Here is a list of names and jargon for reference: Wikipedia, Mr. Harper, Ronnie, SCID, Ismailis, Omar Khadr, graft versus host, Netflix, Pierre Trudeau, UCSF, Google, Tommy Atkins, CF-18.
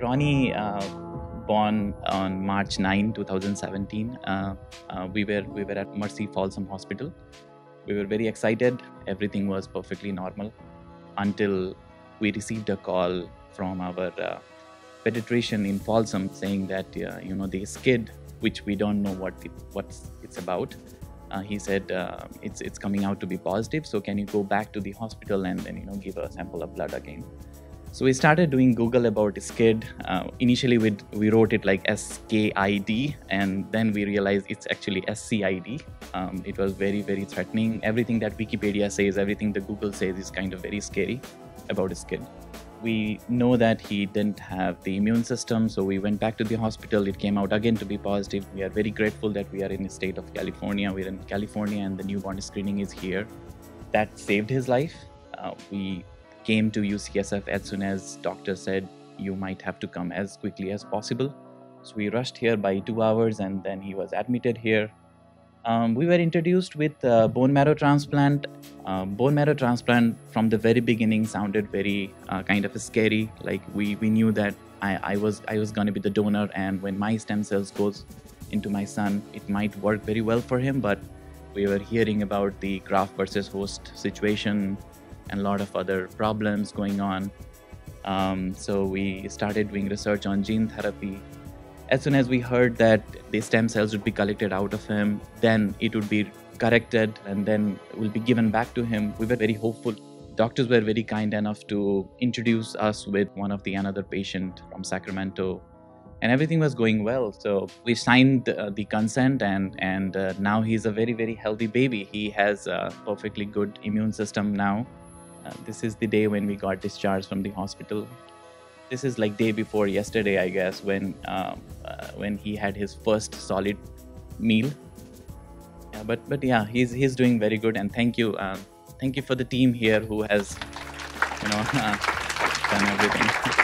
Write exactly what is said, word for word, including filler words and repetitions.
Ronnie, uh, born on March ninth, two thousand seventeen, uh, uh, we were we were at Mercy Folsom Hospital. We were very excited. Everything was perfectly normal until we received a call from our uh, pediatrician in Folsom saying that uh, you know the SCID, which we don't know what it, what it's about. Uh, he said uh, it's it's coming out to be positive. So can you go back to the hospital and then you know give a sample of blood again? So we started doing Google about SCID. Uh, initially we we wrote it like S K I D, and then we realized it's actually S C I D. Um, it was very very threatening. Everything that Wikipedia says, everything that Google says is kind of very scary about SCID. We know that he didn't have the immune system, so we went back to the hospital. It came out again to be positive. We are very grateful that we are in the state of California. We're in California and the newborn screening is here. That saved his life. Uh, we came to U C S F as soon as doctor said, you might have to come as quickly as possible. So we rushed here by two hours and then he was admitted here. Um, we were introduced with uh, bone marrow transplant. Uh, bone marrow transplant from the very beginning sounded very uh, kind of scary. Like we we knew that I, I was I was going to be the donor, and when my stem cells goes into my son, it might work very well for him. But we were hearing about the graft versus host situation and a lot of other problems going on. Um, so we started doing research on gene therapy. As soon as we heard that the stem cells would be collected out of him, then it would be corrected and then will be given back to him. We were very hopeful. Doctors were very kind enough to introduce us with one of the another patient from Sacramento, and everything was going well. So we signed uh, the consent, and and uh, now he's a very very healthy baby. He has a perfectly good immune system now. Uh, this is the day when we got discharged from the hospital. This is like day before yesterday, I guess, when uh, uh, when he had his first solid meal. Yeah, but but yeah, he's he's doing very good, and thank you, uh, thank you for the team here who has, you know, uh, done everything.